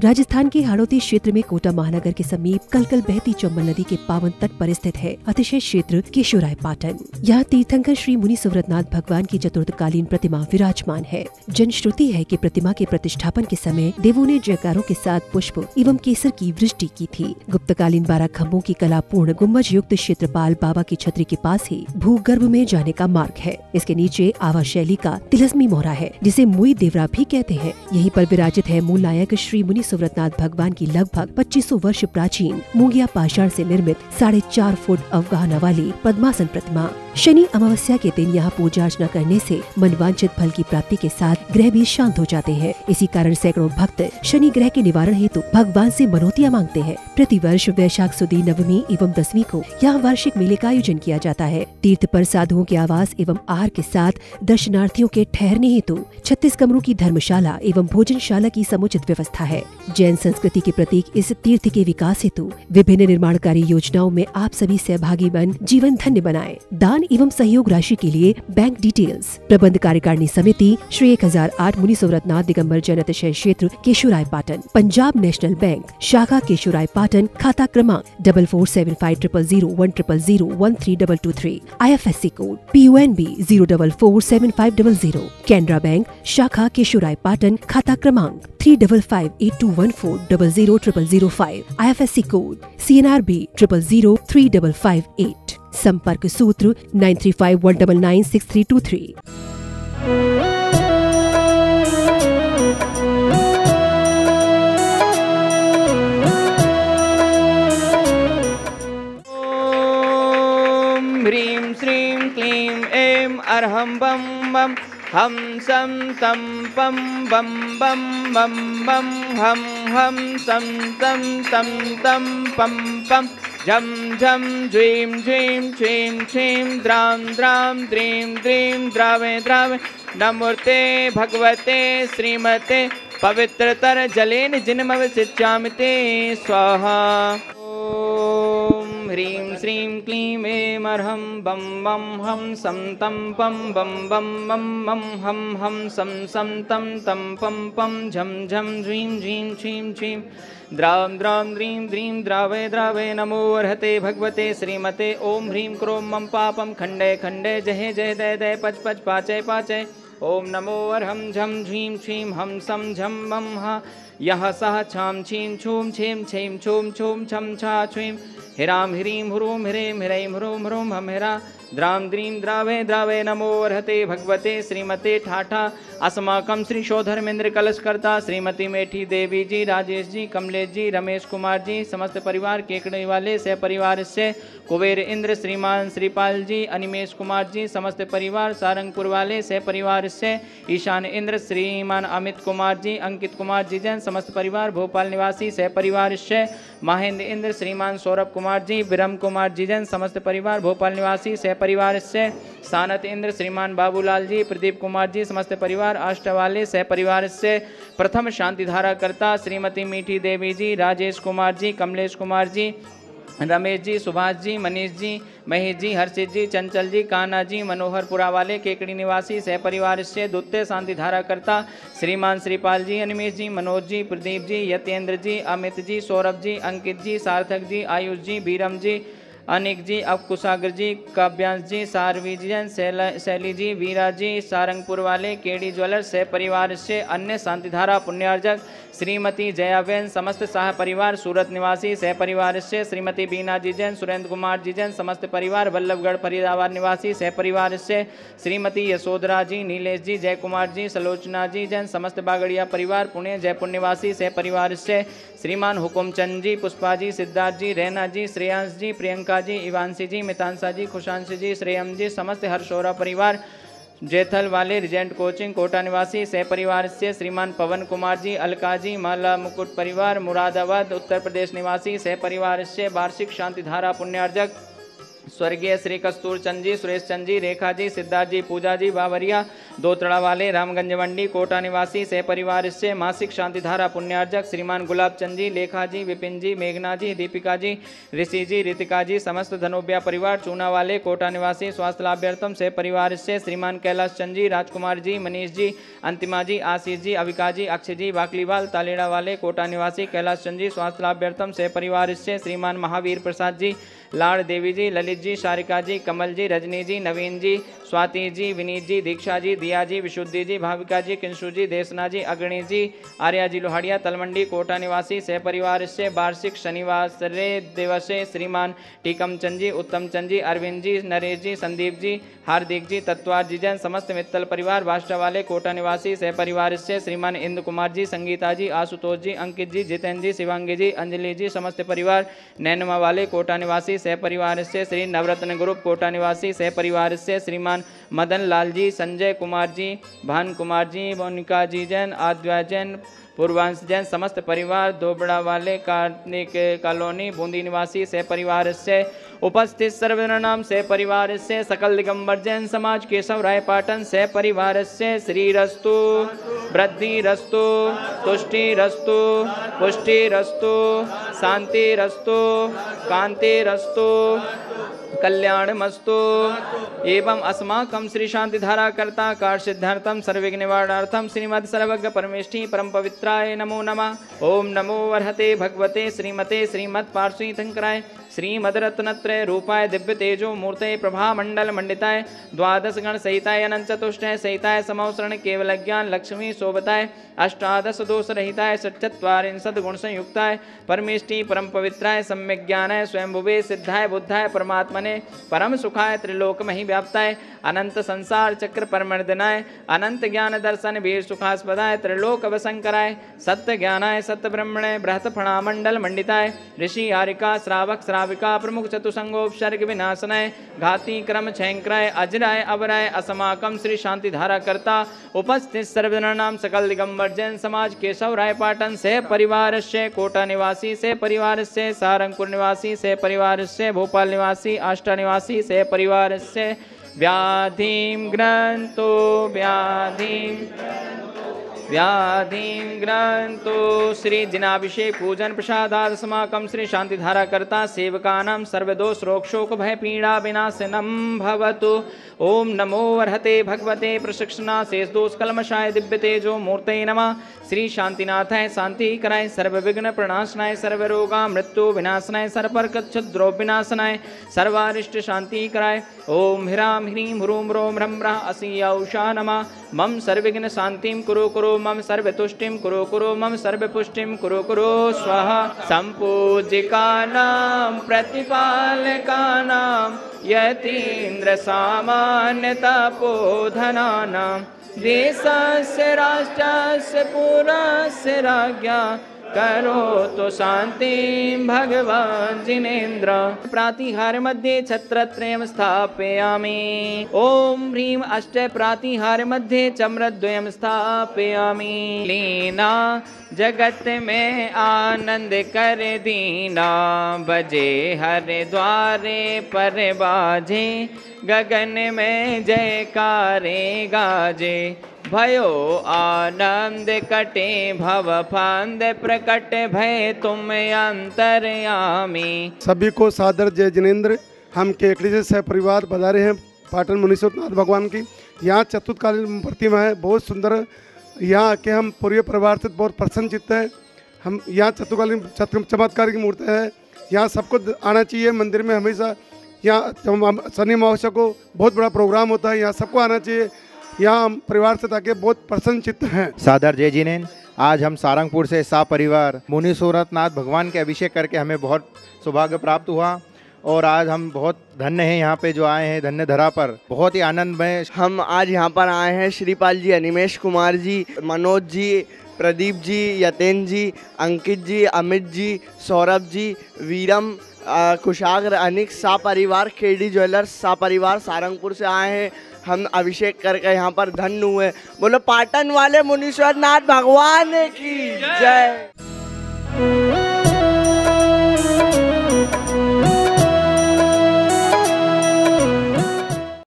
राजस्थान के हाड़ौती क्षेत्र में कोटा महानगर के समीप कलकल बहती चंबल नदी के पावन तट पर स्थित है अतिशय क्षेत्र केशोराय पाटन। यहाँ तीर्थंकर श्री मुनि सुवरतनाथ भगवान की चतुर्थकालीन प्रतिमा विराजमान है। जनश्रुति है कि प्रतिमा के प्रतिष्ठापन के समय देवों ने जयकारों के साथ पुष्प एवं केसर की वृष्टि की थी। गुप्तकालीन 12 खम्भों की कलापूर्ण गुम्बज युक्त क्षेत्रपाल बाबा की छतरी के पास ही भूगर्भ में जाने का मार्ग है। इसके नीचे आवा शैली का तिलस्मी मोहरा है जिसे मुईदेवरा भी कहते हैं। यहीं पर विराजित है मूल नायक श्री मुनि सुवरतनाथ भगवान की लगभग 2500 वर्ष प्राचीन मूंगिया पाषाण से निर्मित 4.5 फुट अवगाहना वाली पद्मासन प्रतिमा। शनि अमावस्या के दिन यहाँ पूजा अर्चना करने से मनवांचित फल की प्राप्ति के साथ ग्रह भी शांत हो जाते हैं। इसी कारण सैकड़ों भक्त शनि ग्रह के निवारण हेतु भगवान से मनोतियां मांगते हैं। प्रतिवर्ष वैशाख सुदी नवमी एवं 10वीं को यहाँ वार्षिक मेले का आयोजन किया जाता है। तीर्थ पर साधुओं के आवास एवं आहार के साथ दर्शनार्थियों के ठहरने हेतु 36 कमरों की धर्मशाला एवं भोजनशाला की समुचित व्यवस्था है। जैन संस्कृति के प्रतीक इस तीर्थ के विकास हेतु विभिन्न निर्माणकारी योजनाओं में आप सभी सहभागी बन जीवन धन्य बनाए। दान एवं सहयोग राशि के लिए बैंक डिटेल्स प्रबंध कार्यकारिणी समिति श्री 1008 मुनि सुवरतनाथ दिगंबर जैन अतिशय क्षेत्र केशोराय पाटन पंजाब नेशनल बैंक शाखा केशोराय पाटन खाता क्रमांक 44750001001323 IFSC code PUNB 0447500 Canara bank शाखा केशोराय पाटन खाता क्रमांक 355821400005 IFSC कोड CNRB 0003558 संपर्क सूत्र 9351996323। ओम ह्रीं श्रीं क्लीं ऐं अर्हं बम बम हम सम सम पम बम बम बम बम हम हम सम सम तम तम पम पम झम झम झीं झीं छीं छीं द्रां द्रां द्रीं द्रीं द्रावे द्रावे नमोते भगवते श्रीमते पवित्रतर जलेन जिनमव सिच्चामिते स्वाहा। ह्रीं श्रीं क्लीं ऐं अर्हं बं बं हं सं तं पं बं बं बं बं हं हं सं सं तं तं पं पं झं झं झीं झीं छीं छीं द्रां द्रां द्रीं द्रीं द्रावे द्रावे नमो अर्हते भगवते श्रीमते। ॐ ह्रीं क्रों मं पापं खण्डय खण्डय जहे जय दय दय पच पच पाचय पाचय। ओम नमो अर्हं झं झीं छीं हम सं झं मं हा यः सः छां छीं छूं छीं छीं छूं छूं छं छा छ्वीं हिरां ह्रीं ह्रूं ह्रीं ह्रैं ह्रूं ह्रूं हम हिरा द्रां द्रीं द्रावे द्रावे नमो अर्हते भगवते श्रीमते। ठाठा अस्माकं श्री शोधर्मेंद्र कलशकर्ता श्रीमती मेठी देवी जी राजेश जी कमलेश जी रमेश कुमार जी समस्त परिवार केकड़े वाले सह परिवार से कुबेर इंद्र श्रीमान श्रीपाल जी अनिमेश कुमार जी समस्त परिवार सारंगपुर वाले सह परिवार से ईशान इंद्र श्रीमान अमित कुमार जी अंकित कुमार जी जैन समस्त परिवार भोपाल निवासी सह परिवार से महेंद्र इंद्र श्रीमान सौरभ कुमार जी विरम कुमार जी जैन समस्त परिवार भोपाल निवासी सह परिवार से सानत इंद्र श्रीमान बाबूलाल जी प्रदीप कुमार जी समस्त परिवार अष्टवाले सह परिवार से प्रथम शांति धारा कर्ता श्रीमती मीठी देवी जी राजेश कुमार जी कमलेश कुमार जी रमेश जी सुभाष जी मनीष जी महेश जी हर्षित जी चंचल जी कान्हा जी मनोहरपुरा वाले केकड़ी निवासी सह परिवार से द्वितीय शांति धाराकर्ता श्रीमान श्रीपाल जी अनिमेश जी मनोज जी प्रदीप जी यतेंद्र जी अमित जी सौरभ जी अंकित जी सार्थक जी आयुष जी बीरम जी अनिक जी अबकुसागर जी काव्यांश जी सारवी जैन शैली जी वीरा जी सारंगपुर वाले केडी ज्वेलर्स सह परिवार से अन्य शांतिधारा पुण्यार्जक श्रीमती जयाबेन समस्त सह परिवार सूरत निवासी सह परिवार से श्रीमती बीना जी जैन सुरेंद्र कुमार जी जैन समस्त परिवार वल्लभगढ़ फरीदाबाद निवासी सह परिवार से श्रीमती यशोधरा जी नीलेश जी जय कुमार जी सलोचना जी जैन समस्त बागड़िया परिवार पुणे जयपुर निवासी सह परिवार से श्रीमान हुकुमचंद जी पुष्पा जी सिद्धार्थ जी रैना जी श्रेयांश जी प्रियंका जी इवांशी जी मितांशा जी खुशांशी जी श्रेयम जी समस्त हर्षोरा परिवार जेथल वाले रिजेंट कोचिंग कोटा निवासी सह परिवार से श्रीमान पवन कुमार जी अलकाजी माला मुकुट परिवार मुरादाबाद उत्तर प्रदेश निवासी सह परिवार से वार्षिक शांतिधारा पुण्यार्जक स्वर्गीय श्री कस्तूर चंद जी, सुरेश चंद जी, रेखा जी, सिद्धार्थ जी, पूजा जी, बावरिया दोतड़ा वाले, रामगंज मंडी कोटा निवासी सह परिवार से मासिक शांतिधारा पुण्यार्जक श्रीमान गुलाब चंद जी, लेखा जी, विपिन जी, मेघना जी, दीपिका जी, ऋषि जी, रितिका जी, समस्त धनोबिया परिवार चूना वाले कोटा निवासी स्वास्थ्य लाभ्यर्थम सह परिवार से श्रीमान कैलाश चंद जी, राजकुमार जी, मनीष जी, अंतिमा जी, आशीष जी, अविका जी, अक्षय जी, बाकलीवाल तालेड़ा वाले कोटा निवासी कैलाश चंद जी स्वास्थ्य लाभ्यर्थम सह परिवार से श्रीमान महावीर प्रसाद जी, लाड़ देवी जी, ललित जी, शारिका जी, कमल जी, रजनी जी, नवीन जी, स्वाति जी, विनीत जी, दीक्षा जी, दिया जी, विशुद्धि जी, भाविका जी, किंशु जी, देशना जी, अग्रणी जी, आर्या जी लोहाड़िया तलमंडी कोटा निवासी सह परिवार से वार्षिक शनिवार दिवस श्रीमान टीकम चंद जी, उत्तम चंद जी, अरविंद जी, नरेश जी, संदीप जी, हार्दिक जी, तत्वार जी जन, समस्त मित्तल परिवार बाष्टा वाले कोटा निवासी सह परिवार से श्रीमान इंदु कुमार जी, संगीता जी, आशुतोष जी, अंकित जी, जितेंद्र जी, शिवांगी जी, अंजलि जी, समस्त परिवार नैनवा वाले कोटा निवासी सह परिवार से श्री नवरत्न ग्रुप कोटा निवासी सह परिवार से श्रीमान मदन लाल जी, संजय कुमार जी, भान कुमार जी, मोनिका जी जैन, आद्या जैन, पूर्वांश जैन, समस्त परिवार दोबड़ा वाले कॉलोनी बूंदी निवासी सह परिवार से उपस्थित सर्वनाम सह परिवार से सकल दिगंबर जैन समाज केशोराय पाटन सह परिवार से श्री रस्तु, वृद्धि रस्तु, तुष्टि रस्तु, पुष्टि रस्तु, शांति रस्तु, कांति रस्तु, कल्याण मस्तु एवं अस्माकं श्री शांति धारा कर्ता कार्य सिद्धार्थम सर्वविघ्न निवारणार्थम श्रीमद् सर्वज्ञ परमेष्ठी परम पवित्राय नमो नमः। ओम नमो अर्हते भगवते श्रीमते श्रीमत् पार्श्वनाथंकराय श्रीमद्रत्नत्रय रूपाय दिव्य तेजो मूर्तये प्रभा मंडल मंडिताय द्वादश गण सहिताय अनंत चतुष्टय सहिताय समवसरण केवल ज्ञान लक्ष्मी शोभताय अष्टादश दोष रहिताय षट्चत्वारिंशत् गुण संयुक्ताय परमेष्ठी परम पवित्राय सम्यक ज्ञानाय स्वयंभुवे सिद्धाय बुद्धाय परमात्मने परम सुखाय त्रिलोक मही व्याप्ताय अनंत संसार चक्र परमर्दनाय अनंत ज्ञान दर्शन वीर सुखास्पदाय त्रिलोक अवसंकराय सत्य ज्ञानाय सत्य ब्रह्मणे बृहत फणामंडल मंडिताय ऋषि हारिका श्रावक श्राविका प्रमुख चतुसंगोपसर्ग विनाशनाय घाती क्रम छयंकराय अजराय अवराय अस्माकं श्री शांति धारा कर्ता उपस्थित सर्वजनानां सकल दिगंबर जैन समाज केशवराय पाटन से परिवार से कोटा निवासी से परिवार से सहारनपुर निवासी से परिवार से भोपाल निवासी आष्टा निवासी से परिवार से व्याधिं ग्रंथो व्याधिं ग्रंथो श्री जिनाभिषेक पूजन प्रसादाद अस्माकं श्री शांतिधारा कर्ता सेवकानां सर्वदोष रोगशोक भय पीड़ा विनाशनं भवतु। ओम नमो अर्हते भगवते प्रशिक्षणा शेष दोष कलमशाय दिव्य तेजो मूर्तये नमः। श्री शांतिनाथाय शांतिकराय सर्वविघ्न प्रणाशनाय सर्वरोगा मृत्यु विनाशनाय सर्वकच्छद्रोग विनाशनाय सर्वारिष्ट शांतिकराय ओम ह्रां ह्रीं ह्रूं रोम ह्रम्रा असीयौषा नमः। मम सर्वविघ्न शांतिं कुरु कुरु मम सर्वतुष्टिं कुरु कुरु मम सर्वपुष्टिं कुरु कुरु स्वाहा। संपूजिकानां प्रतिपालकानां यतीन्द्र सामान्य तपोधनानां देशस्य राष्ट्रस्य पुरस्य राज्ञा करो तो शांति भगवान जिनेन्द्र। प्रातिहार मध्ये छत्रत्रयम् स्थापयामि। ओम ह्रीं अष्ट प्रातिहार मध्ये चम्रद्वयम् स्थापयामि। लीना जगत में आनंद कर दीना बजे हर द्वारे पर बाजे गगन में जयकारे गाजे भयो आनंद कटे भव फांद प्रकट भय तुम अंतर्यामी। सभी को सादर जय जिनेन्द्र। हम केकड़ी से सह परिवार बजा रहे हैं पाटन मुनि सुवरतनाथ भगवान की। यहाँ चतुर्थकालीन प्रतिमा है, बहुत सुंदर। यहाँ के हम पूरे परिवार से बहुत प्रसन्न चित्त है। हम यहाँ चतुर्थकालीन चमत्कारी मूर्ति है। यहाँ सबको आना चाहिए मंदिर में हमेशा। यहाँ शनि अमावस्या को बहुत बड़ा प्रोग्राम होता है, यहाँ सबको आना चाहिए। यहाँ हम परिवार से ताकि बहुत प्रसन्न चित्त हैं। सादर जय जिनेन्द्र। आज हम सारंगपुर से सा परिवार मुनि सुवरतनाथ भगवान के अभिषेक करके हमें बहुत सौभाग्य प्राप्त हुआ और आज हम बहुत धन्य हैं यहाँ पे जो आए हैं धन्य धरा पर, बहुत ही आनंद में। हम आज यहाँ पर आए हैं श्रीपाल जी, अनिमेश कुमार जी, मनोज जी, प्रदीप जी, यतेन जी, अंकित जी, अमित जी, सौरभ जी, वीरम, कुशाग्र, अनिक, सा परिवार केडी ज्वेलर्स सा परिवार सारंगपुर से आए हैं। हम अभिषेक करके यहाँ पर धन्य हुए। बोलो पाटन वाले मुनि सुवरतनाथ भगवान की जय।